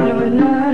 I